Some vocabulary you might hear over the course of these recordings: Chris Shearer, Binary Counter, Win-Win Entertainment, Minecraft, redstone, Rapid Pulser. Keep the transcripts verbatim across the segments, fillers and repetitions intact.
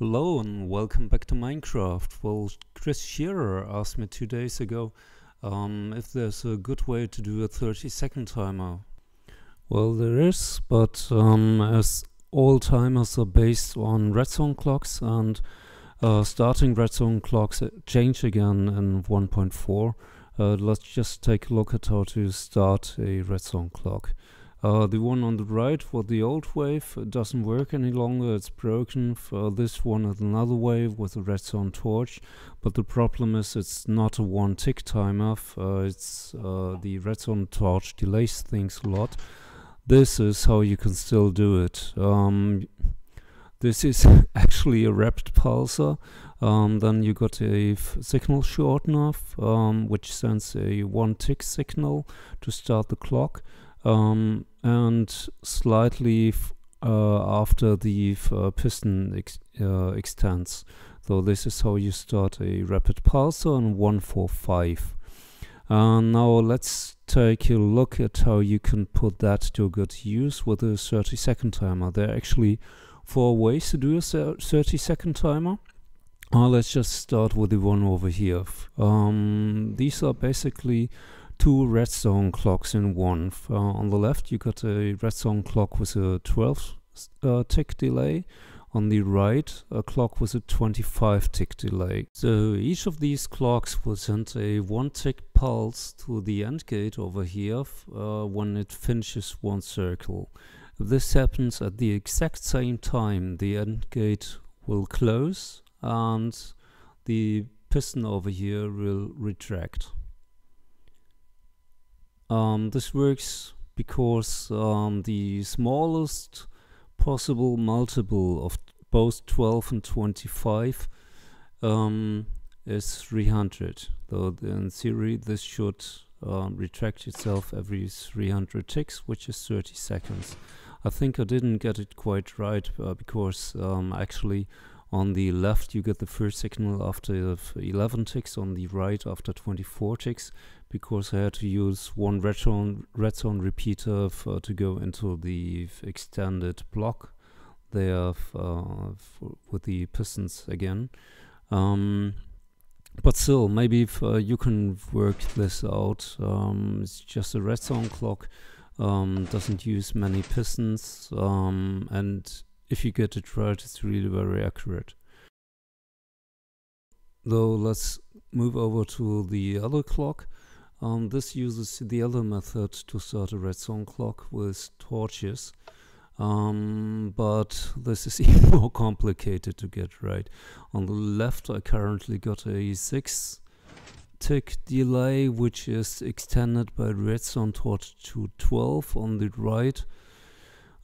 Hello and welcome back to Minecraft. Well, Chris Shearer asked me two days ago um, if there's a good way to do a thirty second timer. Well, there is, but um, as all timers are based on redstone clocks, and uh, starting redstone clocks change again in one point four, uh, let's just take a look at how to start a redstone clock. Uh, the one on the right for the old wave doesn't work any longer, it's broken. For this one is another wave with a redstone torch, but the problem is it's not a one tick timer, uh, it's uh, the redstone torch delays things a lot. This is how you can still do it. Um, this is actually a wrapped pulser. Um, then you got a f signal shortener, um, which sends a one tick signal to start the clock. Um, and slightly f uh, after the f uh, piston ex uh, extends. So this is how you start a rapid pulser on one four five. And now let's take a look at how you can put that to a good use with a thirty second timer. There are actually four ways to do a thirty second timer. Uh, let's just start with the one over here. Um, these are basically two redstone clocks in one. Uh, on the left you got a redstone clock with a twelve uh, tick delay, on the right a clock with a twenty-five tick delay. So each of these clocks will send a one tick pulse to the end gate over here uh, when it finishes one circle. If this happens at the exact same time, the end gate will close and the piston over here will retract. Um, this works because um, the smallest possible multiple of both twelve and twenty-five um, is three hundred. Though in theory this should um, retract itself every three hundred ticks, which is thirty seconds. I think I didn't get it quite right uh, because um, actually on the left you get the first signal after eleven ticks, on the right after twenty-four ticks, because I had to use one redstone, redstone repeater for, to go into the extended block there uh, with the pistons again. Um, but still, maybe if, uh, you can work this out. Um, it's just a redstone clock, um, doesn't use many pistons, um, and if you get it right, it's really very accurate. Though let's move over to the other clock. Um, this uses the other method to start a redstone clock with torches. Um, but this is even more complicated to get right. On the left I currently got a six tick delay, which is extended by redstone torch to twelve. On the right,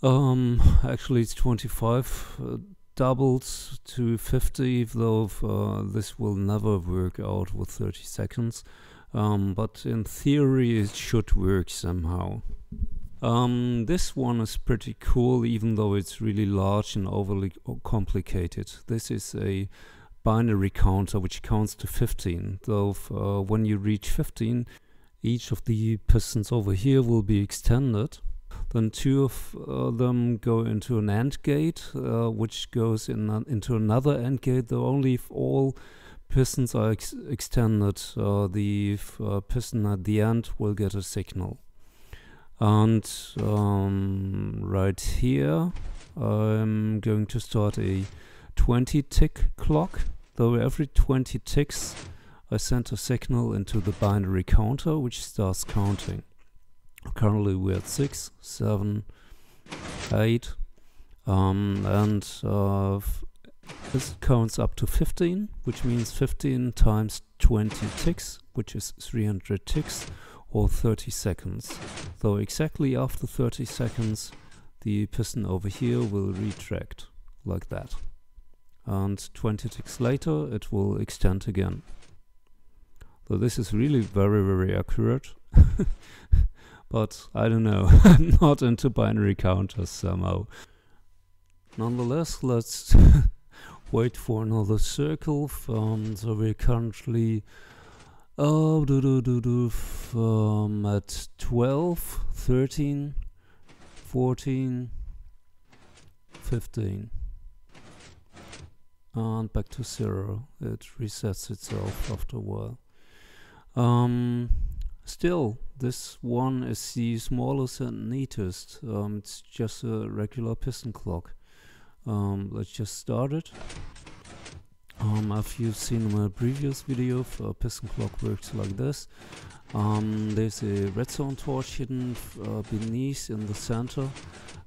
Um, actually it's twenty-five, uh, doubled to fifty, though uh, this will never work out with thirty seconds, um, but in theory it should work somehow. Um, this one is pretty cool, even though it's really large and overly complicated. This is a binary counter which counts to fifteen, though uh, when you reach fifteen, each of the pistons over here will be extended. Then two of uh, them go into an AND gate, uh, which goes in an into another AND gate, though only if all pistons are ex extended. Uh, the uh, piston at the end will get a signal. And um, right here I'm going to start a twenty tick clock, though every twenty ticks I send a signal into the binary counter, which starts counting. Currently we're at six, seven, eight, um, and uh, this counts up to fifteen, which means fifteen times twenty ticks, which is three hundred ticks or thirty seconds. So exactly after thirty seconds the piston over here will retract like that, and twenty ticks later it will extend again. So this is really very very accurate. But I don't know, I'm not into binary counters somehow. Nonetheless, let's wait for another circle. Um, so we're currently oh, do do do do, um, at twelve, thirteen, fourteen, fifteen. and back to zero. It resets itself after a while. Um, still, this one is the smallest and neatest. Um, it's just a regular piston clock. Um, let's just start it. Um, if you've seen my previous video, a piston clock works like this. Um, there's a redstone torch hidden f uh, beneath in the center,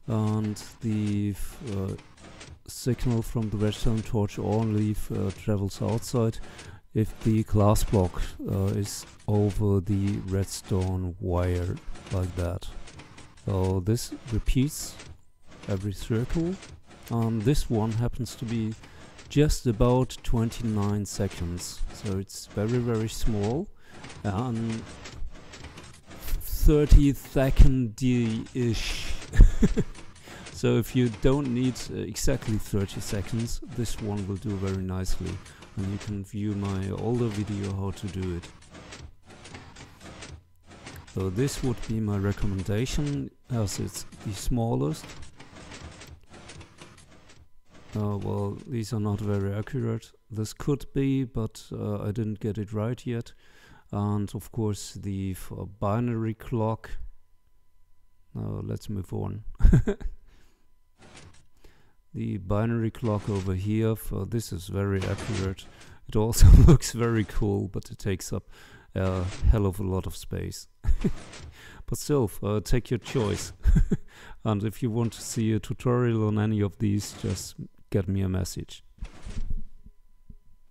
and the f uh, signal from the redstone torch only f uh, travels outside if the glass block uh, is over the redstone wire, like that. So this repeats every circle. Um, this one happens to be just about twenty-nine seconds, so it's very very small. Um, thirty second-ish. So if you don't need uh, exactly thirty seconds, this one will do very nicely, and you can view my older video how to do it. So this would be my recommendation, as it's the smallest. Uh, well, these are not very accurate. This could be, but uh, I didn't get it right yet. And of course the f uh, binary clock. Now let's move on. The binary clock over here, f uh, this is very accurate. It also looks very cool, but it takes up a hell of a lot of space. But still, uh, take your choice. And if you want to see a tutorial on any of these, just get me a message.